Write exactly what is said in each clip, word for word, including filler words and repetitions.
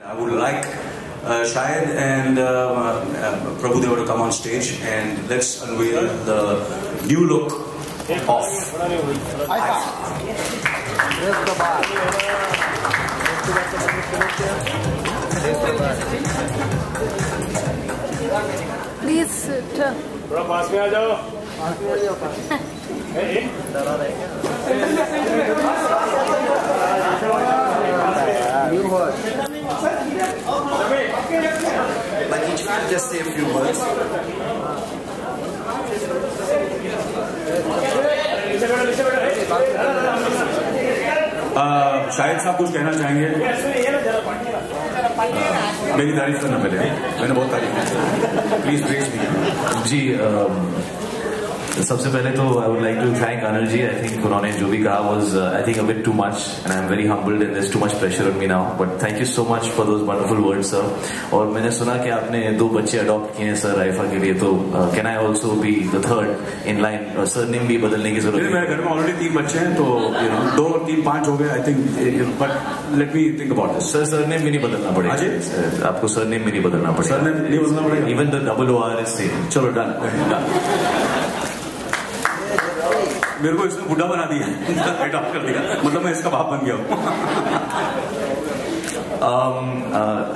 I would like uh, Shahid and uh, uh, Prabhu Deva to come on stage and let's unveil the new look of I I F A. Please sit. Like each one, just say a few words. Uh, शायद साहब कुछ कहना चाहेंगे. मेरी तारीफ करना पड़े, मैंने बहुत तारीफ की. Please praise me. जी सबसे पहले तो I would like to thank Anil ji. I think उन्होंने जो भी कहा was uh, I think a bit too much and I am very humbled and there's too much pressure on me now. But thank you so much for those wonderful words, sir. और मैंने सुना कि आपने दो बच्चे adopt किए हैं sir I I F A के लिए, तो can I also be the third in line? Surname भी बदलने की जरूरत है. मेरे घर में already तीन बच्चे हैं, तो you know दो और तीन पांच हो गए I think. But let me think about this. Sir surname भी नहीं बदलना पड़ेगा. अजय आपको surname भी नहीं बदलना पड़ेगा. Surname नहीं बदलना पड़ेगा. Even the double O R is same. चलो done. मेरे को इसने बुढ़ा बना दिया, एडॉप्ट कर दिया, मतलब मैं इसका बाप बन गया हूँ.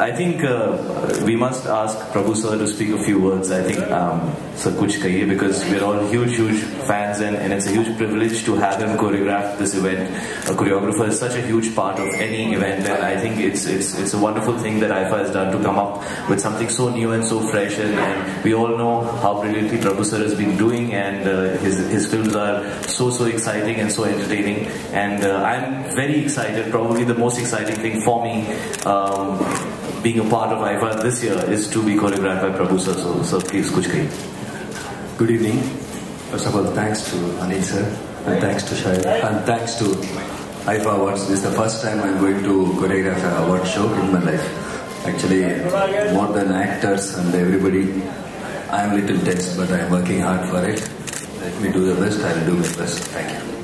I think uh, we must ask Prabhu sir to speak a few words. I think um, sir कुछ कहिए because we're all huge huge fans and and it's a huge privilege to have him choreograph this event. A choreographer is such a huge part of any event and I think it's it's it's a wonderful thing that I I F A has done to come up with something so new and so fresh, and, and we all know how brilliantly Prabhu sir has been doing, and uh, his his films are so so exciting and so entertaining, and uh, I'm very excited. Probably the most exciting thing for me um, being a part of I I F A this year is to be choreographed by Prabhu sir. So sir, please kuch kahiye. Good evening. First of all, thanks to Anil sir and thanks to Shaila and thanks to I I F A Awards. This is the first time I'm going to choreograph an award show in my life. Actually, more than actors and everybody, I am little tense, but I am working hard for it. Let me do the best. I will do my best. Thank you.